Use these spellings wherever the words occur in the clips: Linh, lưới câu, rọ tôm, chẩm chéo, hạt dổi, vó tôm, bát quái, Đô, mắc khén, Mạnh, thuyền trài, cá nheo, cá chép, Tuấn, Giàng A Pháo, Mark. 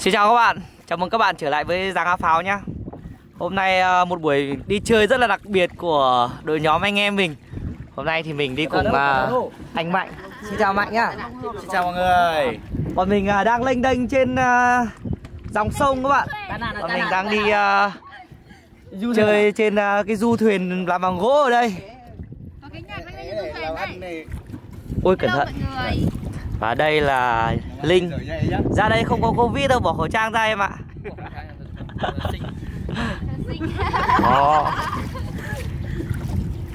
Xin chào các bạn, chào mừng các bạn trở lại với Giàng A Pháo nhá. Hôm nay một buổi đi chơi rất là đặc biệt của đội nhóm anh em mình. Hôm nay thì mình đi cùng anh Mạnh. Xin chào Mạnh nhá. Xin chào mọi người. Bọn mình đang lênh đênh trên dòng sông các bạn. Bọn mình đang đi chơi trên cái du thuyền làm bằng gỗ ở đây. Ôi cẩn thận. Và đây là Linh. Ra đây không có Covid đâu, bỏ khẩu trang ra em ạ.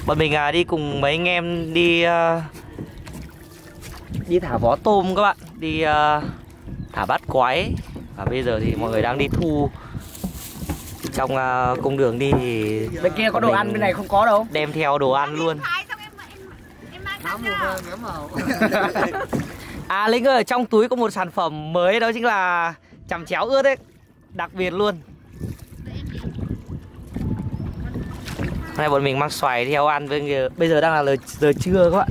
Bọn mình đi cùng mấy anh em đi thả vó tôm các bạn. Đi thả bát quái. Và bây giờ thì mọi người đang đi thu. Trong cung đường đi thì bên kia có đồ ăn, bên này không có đâu. Đem theo đồ ăn luôn. À Linh ơi, trong túi có một sản phẩm mới, đó chính là chẩm chéo ướt đấy. Đặc biệt luôn. Hôm nay bọn mình mang xoài theo ăn với... Bây giờ đang là giờ trưa các bạn.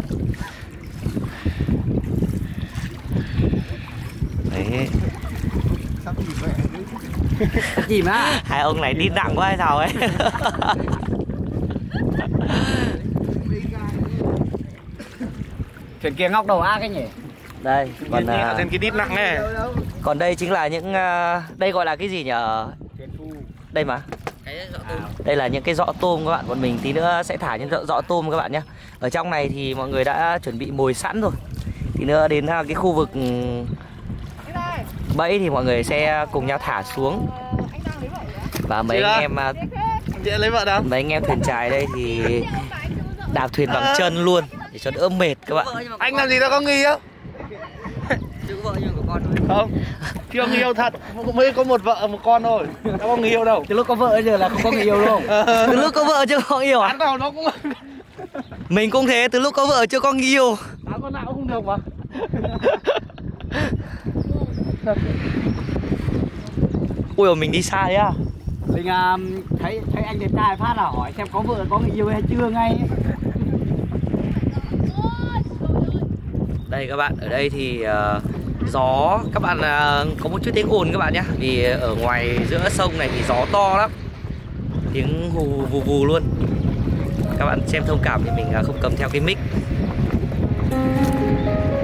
Đấy. Gì mà hai ông này đi nặng quá hay sao ấy. Chuyện kia ngóc đầu ác ấy nhỉ. Đây còn trên cái đít nặng này. Còn đây chính là những đây gọi là cái gì nhở? Đây mà. Đây là những cái rọ tôm các bạn. Bọn mình tí nữa sẽ thả những rọ tôm các bạn nhé. Ở trong này thì mọi người đã chuẩn bị mồi sẵn rồi. Tí nữa đến cái khu vực bẫy thì mọi người sẽ cùng nhau thả xuống. Và mấy anh em mấy anh em thuyền trài đây thì đạp thuyền bằng chân luôn để cho đỡ mệt các bạn. Anh làm gì đâu có nghi á? Chưa có vợ nhưng có con thôi. Không, chưa người yêu thật, mới có một vợ một con thôi, đâu có người yêu đâu. Từ lúc có vợ giờ là không có người yêu đúng không? Từ lúc có vợ chưa có người yêu à? Nào nó cũng... Mình cũng thế, từ lúc có vợ chưa có người yêu. Táo con nào cũng được mà. Ui mình đi xa đấy à? Mình thấy anh đẹp trai phát là hỏi xem có vợ có người yêu hay chưa ngay. Đây các bạn, ở đây thì gió, các bạn có một chút tiếng ồn các bạn nhé. Vì ở ngoài giữa sông này thì gió to lắm. Tiếng hù vù vù luôn. Các bạn xem thông cảm thì mình không cầm theo cái mic.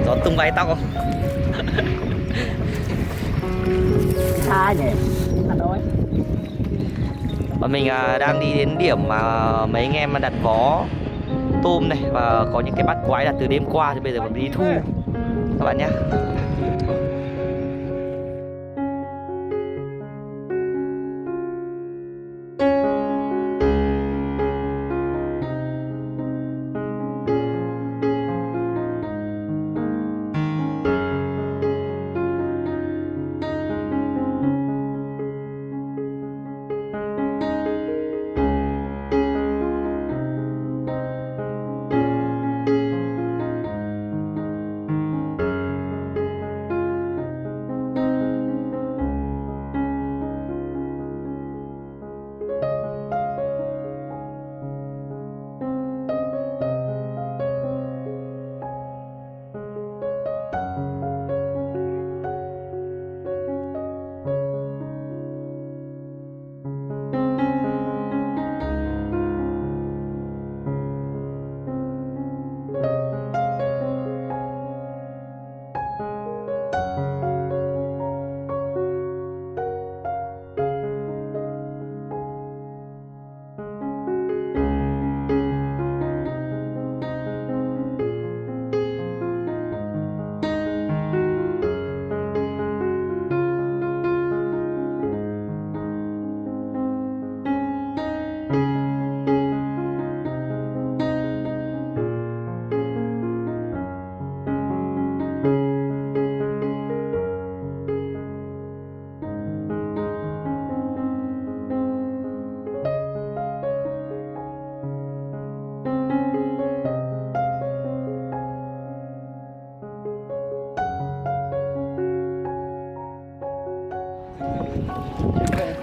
Gió tung bay tóc không? Xa nhỉ? Và mình đang đi đến điểm mà mấy anh em đặt vó tôm này và có những cái bát quái là từ đêm qua thì bây giờ còn đi thu các bạn nhé.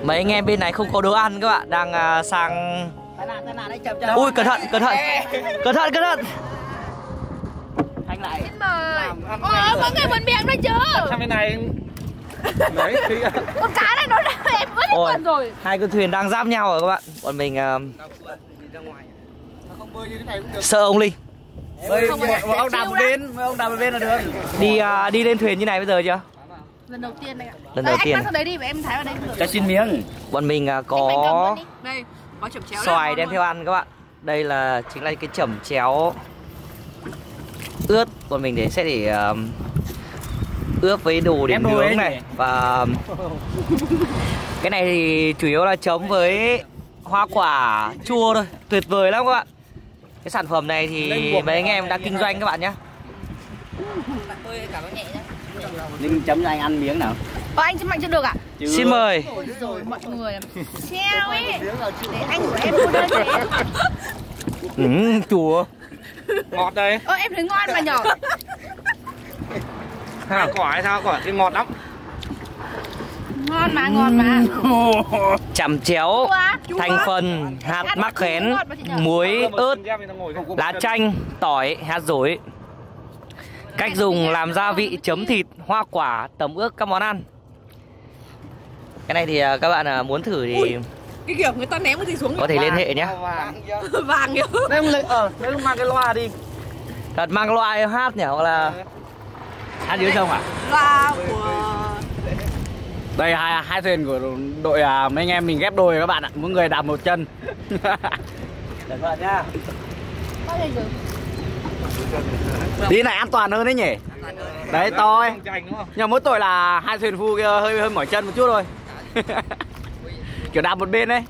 Mấy anh em bên này không có đồ ăn các bạn, đang sang... Ui cẩn thận. Anh lại. Mọi người buồn miệng đấy chứ. Sang bên này Đấy, thì... Con cá này nó đã em vớt quần rồi. Hai con thuyền đang giáp nhau rồi các bạn. Bọn mình sợ ông Linh. Bây ông đạp một bên, ông đạp một bên là được. Đi đi lên thuyền như này bây giờ chưa? Lần đầu tiên đấy ạ. Lần đầu tiên. Anh bắt đấy đi, em thái vào đấy được. Cho xin miếng. Bọn mình có đây, có chẩm chéo. Xoài đem theo ăn các bạn. Đây là chính là cái chẩm chéo ướt, bọn mình để sẽ để ướp với đồ để nướng này. Và cái này thì chủ yếu là chấm với hoa quả chua thôi, tuyệt vời lắm các bạn. Cái sản phẩm này thì mấy anh em đang kinh doanh các bạn nhé. Linh chấm cho anh ăn miếng nào. Anh chấm mạnh chưa được ạ? À? Xin mời. Rồi mọi người. Treo ấy. Để anh của em mua đơn đấy. Chùa. Ngọt đây. Em thấy ngon mà nhỏ. Hả? Quả hay sao? Quả thì ngọt lắm. Ngon mà, ngon mà. Chẩm chéo, thành phần hạt mắc khén, muối, ớt, lá chanh, tỏi, hạt dổi. Cách dùng làm gia vị chấm thịt, hoa quả, tẩm ướp các món ăn. Cái này thì các bạn muốn thử thì cái kiểu người ta ném cái gì xuống có thể liên hệ nhé. Vàng nhá. Nếu mang cái loa đi. Thật mang loa hát nhỉ, hoặc là hát dưới sông à? Loa của đây hai thuyền của đội mấy anh em mình ghép đôi các bạn ạ, mỗi người đạp một chân. Các bạn nhá. Tí này an toàn hơn đấy nhỉ? Đấy to ấy. Nhưng mà mỗi tội là hai thuyền phu kia hơi mỏi chân một chút thôi. Kiểu đạp một bên đấy.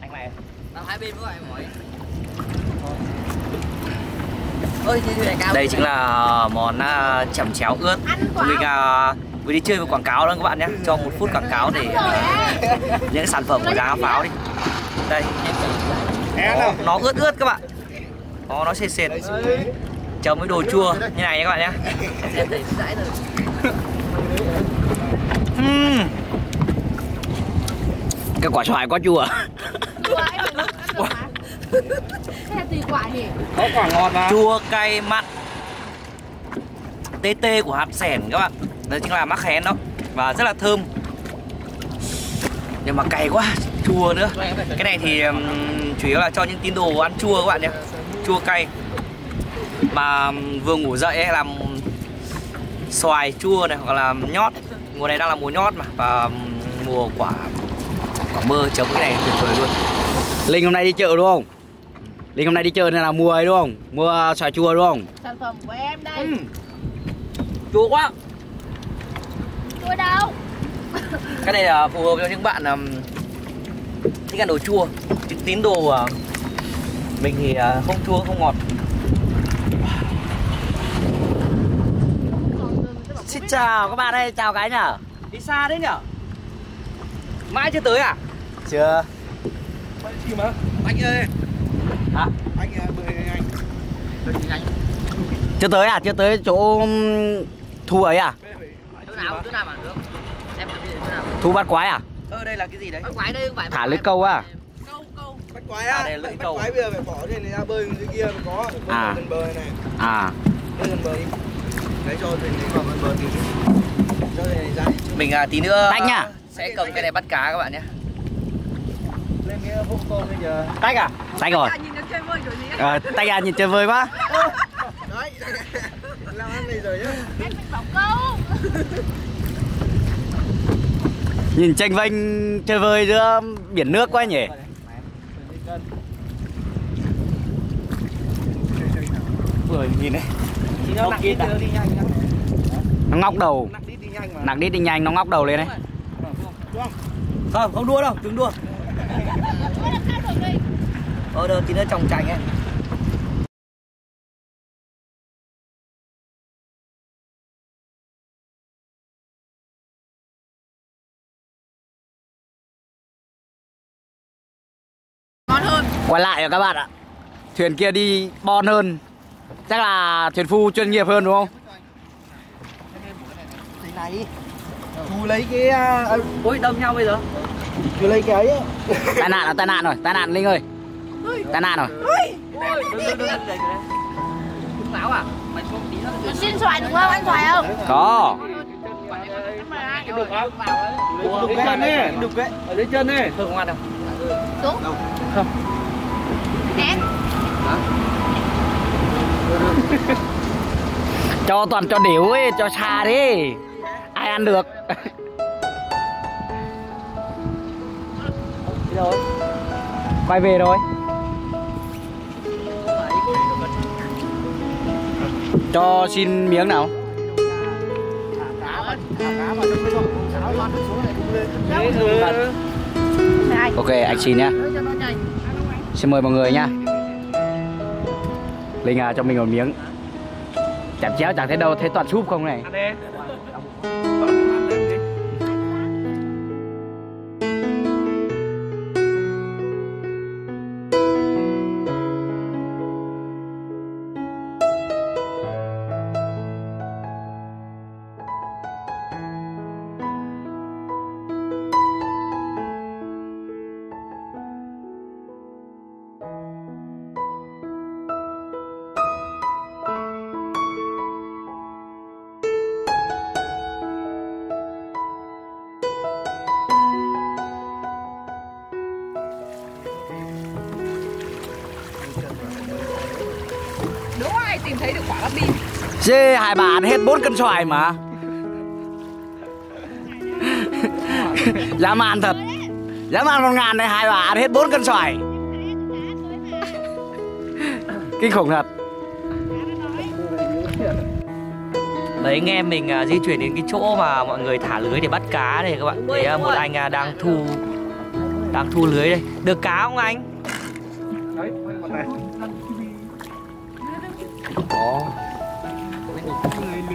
Anh này. Đạp hai bên với mỏi. Đây chính là món chẩm chéo ướt. Mình vừa đi chơi với quảng cáo đó các bạn nhé, cho một phút quảng cáo để những sản phẩm của Giàng A Pháo đi. Đây, nó ướt ướt các bạn, nó sệt sệt, chấm với đồ chua như này nhé các bạn nhé. Cái quả xoài có chua. Có quả ngọt mà. Chua, cay, mặn. Tê tê của hạt sẻn các bạn. Đây chính là mắc khén đó. Và rất là thơm. Nhưng mà cay quá, chua nữa. Cái này thì chủ yếu là cho những tín đồ ăn chua các bạn nhé. Chua cay. Mà vừa ngủ dậy hay là xoài chua này, hoặc là nhót. Mùa này đang là mùa nhót mà. Và mùa quả mơ chấm cái này tuyệt vời luôn. Linh hôm nay đi chợ đúng không? Linh hôm nay đi chơi nên là mua ấy đúng không? Mua xoài chua đúng không? Sản phẩm của em đây. Chua quá. Chua đâu? Cái này là phù hợp cho những bạn thích ăn đồ chua. Những tín đồ mình thì không chua không ngọt. Xin chào các bạn ơi, chào cái nhở. Đi xa đấy nhở? Mãi chưa tới à? Chưa. Mà. Anh ơi. Hả? Anh. Chưa tới à? Chưa tới chỗ thu ấy à? Chỗ nào mà được. Em chuẩn bị đến chỗ nào? Thu bát quái à? Đây là cái gì đấy? Bát quái đây không phải. Thả lưới câu à? Câu. Bát quái á. Đây lưới câu. Bát quái bây giờ phải bỏ lên ra bơi dưới kia mới có. À. Gần bờ này. À. Gần bờ đi. Đấy cho thuyền đấy vào gần bờ tí. Cho này ra. Mình tí nữa sẽ cầm cái này bắt cá các bạn nhé. Lên cái vũng tôm bây giờ. Tách à? Tách rồi. Tách à, nhìn chơi vơi quá. Đấy. Làm ăn này rồi nhá. Anh phải bỏng câu. Nhìn tranh vênh chơi vơi giữa biển nước quá nhỉ. Ui, nhìn đấy. Nó nặng đi nhanh. Nó ngóc đầu. Nặng đi nhanh nó ngóc đầu lên đấy. Không, không đua đâu, đừng đua. Đợt tí nữa trồng chành ấy. Ngon hơn. Quay lại rồi các bạn ạ. Thuyền kia đi bon hơn. Chắc là thuyền phu chuyên nghiệp hơn đúng không? Thế này. Chú lấy cái... Ôi đâm nhau bây giờ. Chú lấy cái ấy. Tai nạn là tai nạn Linh ơi. Tai nạn rồi. Đúng áo à? Mày xuống tí nữa. Xin xoài đúng không? Ăn xoài không? Có. cái đục không? Đục chân ấy, đục ấy. Ở dưới chân ấy. Thôi không ăn đâu. Xuống. Không. Ném. Cho toàn cho điểu ấy, cho xa đi. Ai ăn được. Rồi. Quay về rồi. Cho xin miếng nào. Ok, anh xin nhá. Xin mời mọi người nhá. Linh à, cho mình một miếng. Chẩm chéo chẳng thấy đâu, thấy toàn súp không này. Tìm thấy được quả bắp bim. Dê hai bà ăn hết 4 cân xoài mà. Dám ăn thật. Dám ăn 1.000 này, hai bà ăn hết 4 cân xoài. Kinh khủng thật. Đấy, anh em mình di chuyển đến cái chỗ mà mọi người thả lưới để bắt cá này các bạn. Đấy, một anh đang thu lưới đây. Được cá không anh? Đấy, con này.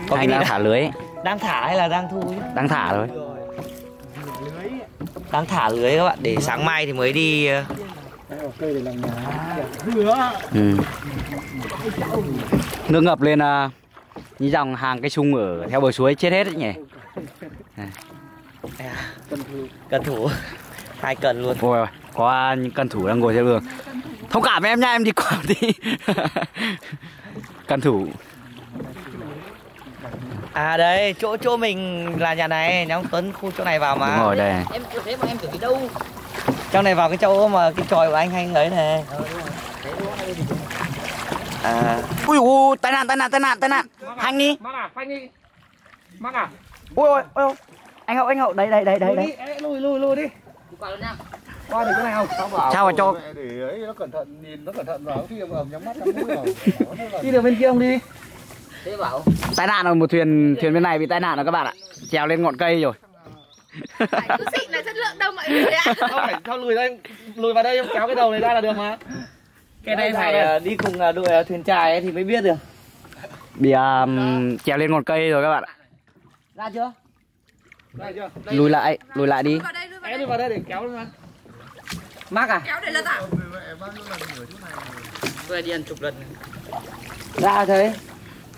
Có anh đang thả lưới. Đang thả hay là đang thu? Đang thả thôi. Đang thả lưới các bạn, để sáng mai thì mới đi. Nước ngập lên như dòng hàng cây sung ở theo bờ suối chết hết đấy nhỉ. Cần thủ 2 cân luôn. Ôi, có cần thủ đang ngồi theo đường. Thông cảm em nha, em đi quảng đi. Cần thủ. À đấy, chỗ mình là nhà này, nhà ông Tuấn khu chỗ này vào mà. Đúng rồi đây. Em kiểu thế mà em kiểu cái đâu. Trong này vào cái chỗ mà cái tròi của anh hay ấy này. À. Ui ui, tai nạn. Hanh đi. Mark à, phanh đi. Mark à. Ui ôi, ôi. Anh Hậu, đấy. Lùi đi. Qua luôn nha. Qua được cái này không? Sao mà cho để ấy nó cẩn thận, nhìn nó cẩn thận vào khi mà nhắm mắt nhắm mũi vào. Đi đường bên kia không đi. Thế bảo. Tai nạn rồi, một thuyền bên này bị tai nạn rồi các bạn ạ. Trèo lên ngọn cây rồi. Cứ xịn là chất lượng đâu mọi người ạ. Sao lùi vào đây em kéo cái đầu này ra là được mà. Cái này phải đi cùng đội thuyền trài ấy thì mới biết được. Bị trèo lên ngọn cây rồi các bạn ạ. Ra chưa? Ra chưa? Lùi lại đi. Lùi vào đây để kéo lên. Mark à? Kéo để lật ạ. Tôi đi ăn chục lần. Ra thế.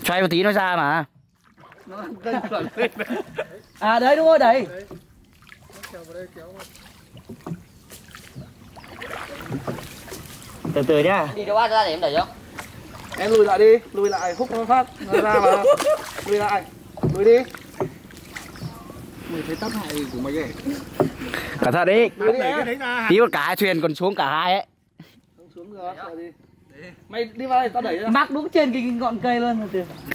Xoay một tí nó ra mà. À đấy đúng rồi đấy. Từ nhá. Đi đâu ra để em đẩy không? Em lùi lại đi, lùi lại húc nó phát nó ra mà. Lùi lại, lùi đi. Mày thấy tác hại của mày ấy. Cẩn thận đấy. Tí một cả thuyền còn xuống cả hai ấy. Không xuống được, rồi đi. Mày đi vào đây tao đẩy ra. Mark đúng trên cái ngọn cây luôn.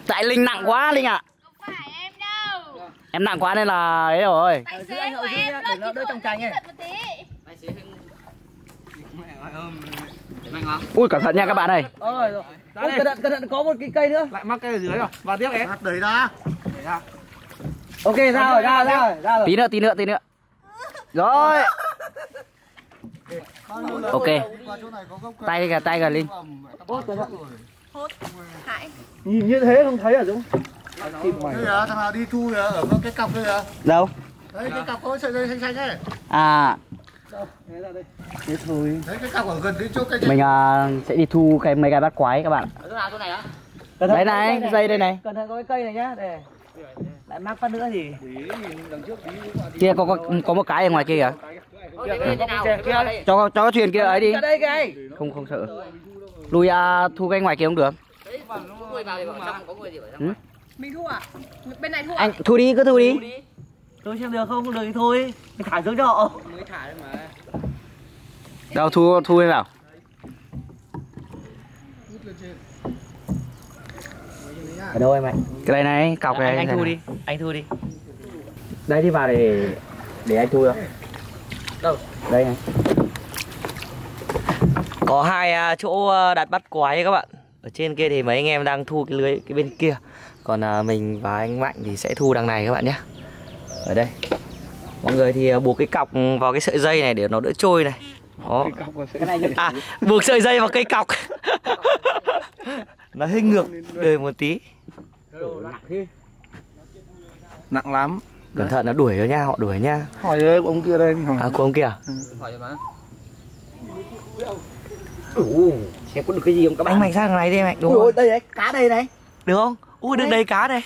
Tại Linh nặng quá Linh ạ. Không phải em đâu. Em nặng quá nên là ấy rồi. Phải dưới anh Hậu dưới để nó đỡ trong trành ấy. Ui cẩn thận nha các bạn ơi. Ôi cẩn thận có một cái cây nữa. Lại Mark cây ở dưới rồi. Vào tiếp em. Đẩy ra. Ok ra rồi. Tí nữa. Rồi. Ok. Tay gà Linh. Nhìn như thế không thấy à Dũng? Thằng nào đi thu ở cái cọc đây à? Đâu? Đấy cái cọc có sợi dây xanh xanh ấy. À. Đâu? Thế thôi. Đấy cái cọc ở gần cái chỗ cây. Mình sẽ đi thu cái mấy cái bát quái các bạn. Ở chỗ này á? Đấy này, dây đây này. Cẩn thận có cái cây này nhá. Để. Lại Mark phát nữa gì? Kia có một cái ở ngoài kia kìa. Cho thuyền kia ấy đi. Không sợ. Lùi thu cái ngoài kia không được. Mình thu à? Bên này thu à? Anh thu đi cứ thu đi. Tôi xem được không? Không được thì thôi. Mình thả xuống cho họ. Mới thả đấy mà. Đâu thu lên nào. Ở đâu em Mạnh? Cái này này, cọc này. Anh thu đi. Anh thu đi. Đây đi vào để anh thu được. Đâu? Đây này. Có hai chỗ đặt bắt quái các bạn. Ở trên kia thì mấy anh em đang thu cái lưới cái bên kia. Còn mình và anh Mạnh thì sẽ thu đằng này các bạn nhé. Ở đây. Mọi người thì buộc cái cọc vào cái sợi dây này để nó đỡ trôi này. Đó. À, buộc sợi dây vào cây cọc. Nó hơi ngược đời một tí. Nặng lắm. Cẩn thận nó đuổi rồi nha, họ đuổi nha. Hỏi ơi, ông kia đây. À, của ông kia à? Hỏi cho má. Xem có được cái gì không các bạn? Anh Mạnh sang này đi Mạnh. Đúng rồi, đây đấy, cá đây này. Được không? Ui, được đầy cá đây.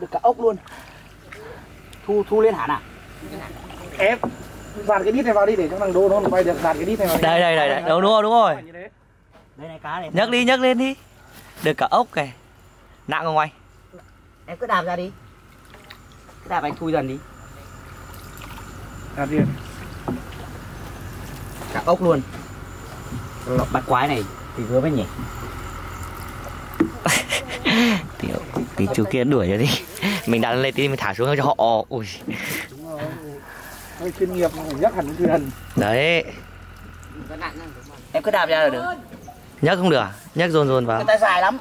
Được cả ốc luôn. Thu lên hẳn à? Ép. Dạt cái đít này vào đi để cho thằng Đô nó quay được. Dạt cái đít này vào. Đây. Đúng rồi. Đây này, cá này. Nhấc lên đi. Được cả ốc kìa. Nặng không anh? Em cứ đạp ra đi. Cứ đạp anh thui dần đi. Đạp đi. Cả ốc luôn. Bắt quái này thì vừa mới nhỉ. Tí chú kia đuổi ra đi. Mình đặt lên tí mình thả xuống cho họ. Ui. Hơi chuyên nghiệp nhấc hẳn thuyền. Đấy. Em cứ đạp ra là được. Nhấc không được à? Nhấc dồn vào. Người ta dài lắm.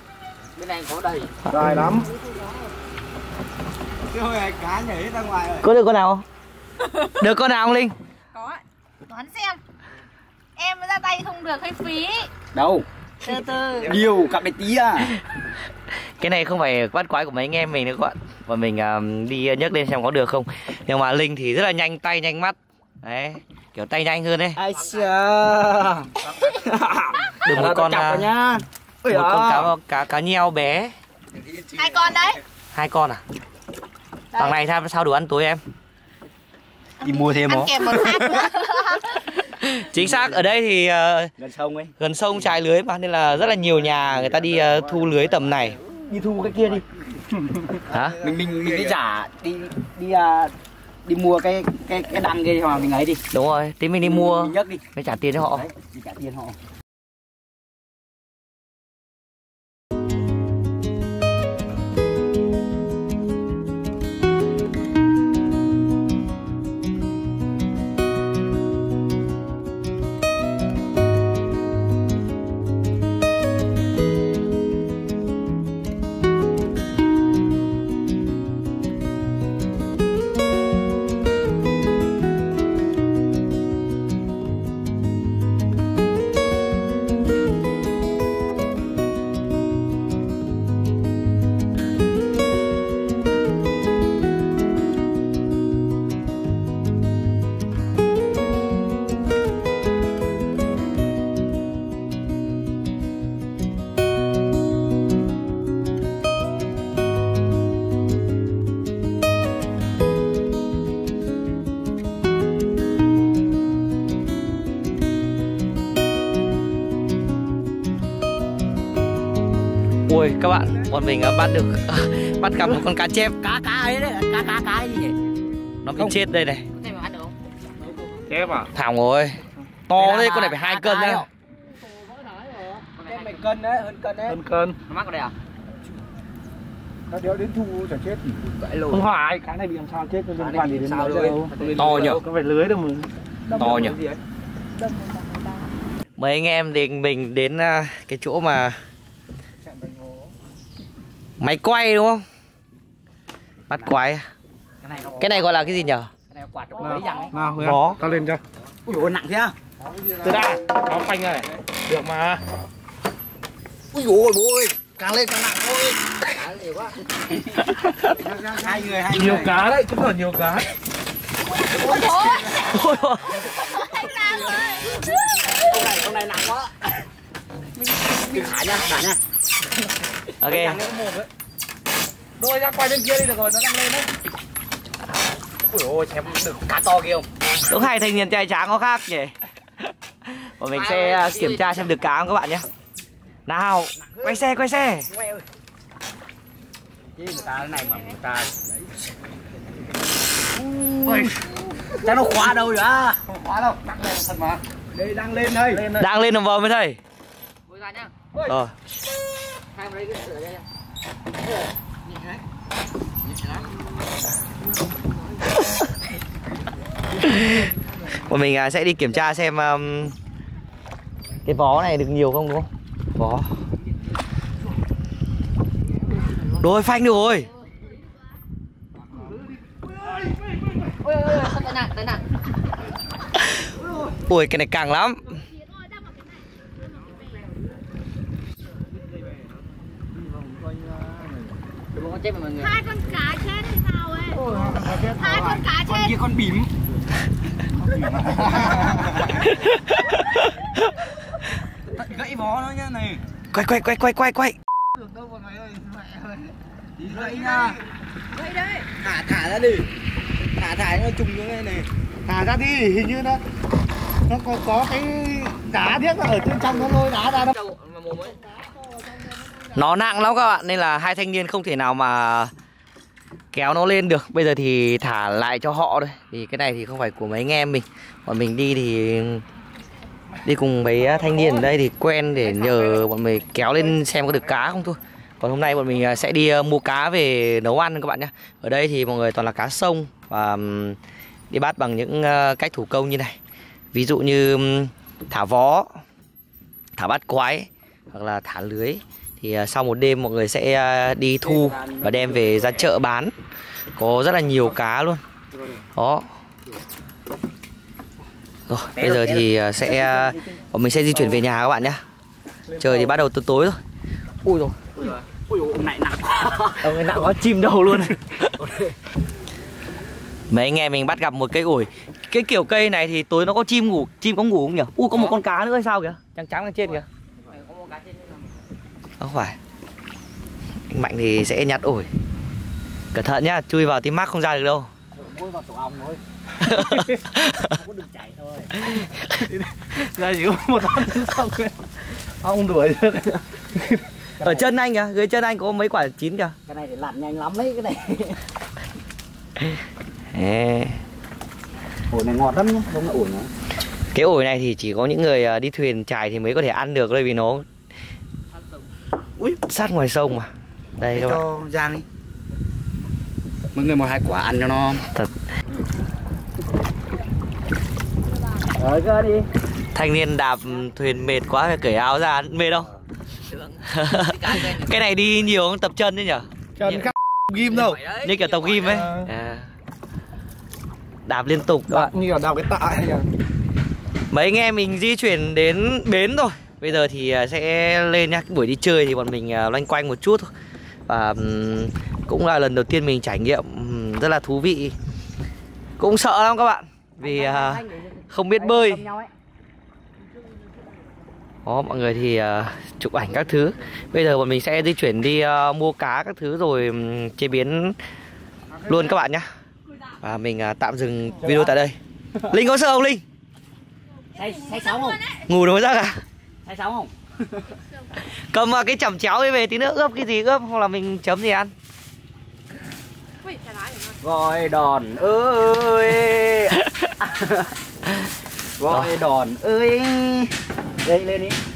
Bên này có đầy. Dài lắm. Cá nhảy ra ngoài rồi. Có được con nào không? Được con nào không Linh? Có. Toán xem. Em ra tay không được hay phí. Đâu? Từ. Điều cặp này tí à. Cái này không phải bắt quái của mấy anh em mình nữa các bạn. Và mình đi nhấc lên xem có được không. Nhưng mà Linh thì rất là nhanh tay nhanh mắt. Đấy, kiểu tay nhanh hơn đấy. Ai xa. Được một con nhá. Một con cá nheo bé. Hai con đấy. Hai con à? Bằng này sao đủ ăn tối em? Đi mua thêm không? Chính xác, ở đây thì gần sông ấy. Gần sông trài lưới mà nên là rất là nhiều nhà người ta đi thu lưới tầm này. Đi thu cái kia đi. Hả? Mình đi giả đi mua cái đăng kia mà mình ấy đi. Đúng rồi, tí mình đi mua. Mình nhấc đi. Mới trả tiền cho họ. Đấy, mình trả tiền họ. Ui các bạn, bọn mình bắt gặp một con cá chép. Cá ấy đấy, cá gì nhỉ? Nó bị chết đây này. Có thể mà ăn được không? Chép à? Thảm rồi. To đấy, con này phải 2 cân đấy. Con này cân đấy, hơn cân đấy. Hơn cân. Nó mắc vào đây à? Nó đéo đến thu chẳng chết. Không phải, cái này bị làm sao chết, liên quan gì đến nó đâu. To nhỉ? Có phải lưới đâu mà. To nhỉ? Mấy anh em thì mình đến cái chỗ mà máy quay đúng không? Bắt quái. Cái này gọi là cái gì nhở? Cái này quạt lấy rằng ấy. Có. Tao lên cho. Ui dồi ôi, nặng thế. Từ đã. Nó phanh rồi. Được mà. Ui dồi ôi, bố ơi. Càng lên càng nặng thôi. Cá nhiều quá. Hai người. Nhiều cá đấy. Chúng là nhiều cá. Ôi dồi ôi. Con này nặng quá. Mình thả nha. Ok. Đôi ra quay bên kia đi được rồi, nó đang lên đấy. Ui ôi, xem được cá to kia không? Đúng hai thanh niên trai tráng có khác nhỉ. Bọn mình sẽ kiểm tra xem được cá không các bạn nhé. Nào, quay xe. Chứ người ta cái này mà người ta... Ui, chắc nó khóa đâu vậy? Không khóa đâu, đặt lên thật mà. Đây đang lên thôi. Đang lên đồng vòm mới thầy. Bôi ra nhá. Rồi. Hai vào đây cứ sửa đây nha. Nhìn thế. Nhìn lắm. Bọn mình sẽ đi kiểm tra xem cái vó này được nhiều không đúng không? Vó. Đôi phanh được rồi. Ui cái này càng lắm. Hai con cá chết thì sao ấy? Hai con cá chết. Con kia con bím. Gãy vó nó nhá này. Quay. Được đâu mà mày ơi, mẹ ơi. Đi gãy nha. Gãy đấy. Thả ra đi. Thả nó trùng xuống đây này. Thả ra đi, hình như nó có cái đá tiếc ở trên trong nó lôi đá ra đâu. Nó nặng lắm các bạn nên là hai thanh niên không thể nào mà kéo nó lên được. Bây giờ thì thả lại cho họ thôi. Vì cái này thì không phải của mấy anh em mình. Bọn mình đi thì đi cùng mấy thanh niên ở đây thì quen để nhờ bọn mình kéo lên xem có được cá không thôi. Còn hôm nay bọn mình sẽ đi mua cá về nấu ăn các bạn nhé. Ở đây thì mọi người toàn là cá sông và đi bắt bằng những cách thủ công như này. Ví dụ như thả vó, thả bát quái hoặc là thả lưới. Thì sau một đêm mọi người sẽ đi thu và đem về ra chợ bán. Có rất là nhiều cá luôn. Đó. Rồi, bây giờ thì bọn mình sẽ di chuyển về nhà các bạn nhé. Trời thì bắt đầu tối rồi. Ui rồi. Ui ông này nặng quá. Ông này nặng quá chìm đầu luôn. Mấy anh em mình bắt gặp một cây ổi. Cái kiểu cây này thì tối nó có chim ngủ. Chim có ngủ không nhỉ? Ui có một con cá nữa hay sao kìa. Trắng đằng trên kìa. Không phải. Anh Mạnh thì sẽ nhặt ổi. Cẩn thận nhá, chui vào tí Mark không ra được đâu. Chui vào tổ ong thôi. Không có đường chảy thôi. Ra chỉ có một con xong rồi. Ong đuổi. Ở chân anh kìa, dưới chân anh có mấy quả chín kìa. Cái này thì lặn nhanh lắm đấy cái này. Ổi này ngọt lắm, không có ổi nữa. Cái ổi này thì chỉ có những người đi thuyền trài thì mới có thể ăn được thôi vì nó sát ngoài sông mà. Đây các cho bạn. Giang đi. Mấy người mua hai quả ăn cho nó. Thật. Rồi cơ đi. Thanh niên đạp thuyền mệt quá phải cởi áo ra, mệt không? Cái này đi nhiều không tập chân đấy nhỉ? Chân các ghim đâu. Như kiểu tập ghim ấy. À. Đạp liên tục các bạn. Như kiểu đạp cái tạ ấy nhỉ. Mấy anh em mình di chuyển đến bến rồi. Bây giờ thì sẽ lên nhá. Cái buổi đi chơi thì bọn mình loanh quanh một chút thôi. Và cũng là lần đầu tiên mình trải nghiệm rất là thú vị. Cũng sợ lắm các bạn. Vì không biết bơi. Đó, mọi người thì chụp ảnh các thứ. Bây giờ bọn mình sẽ di chuyển đi mua cá các thứ rồi chế biến luôn các bạn nhá. Và mình tạm dừng video tại đây. Linh có sợ không Linh? Say sóng không? Ngủ đúng ra cả. Thấy sáu không? Cầm cái chẩm chéo đi về tí nữa ướp cái gì ướp hoặc là mình chấm gì ăn. Gọi đòn ơi. Gọi đòn ơi. Đây lên đi.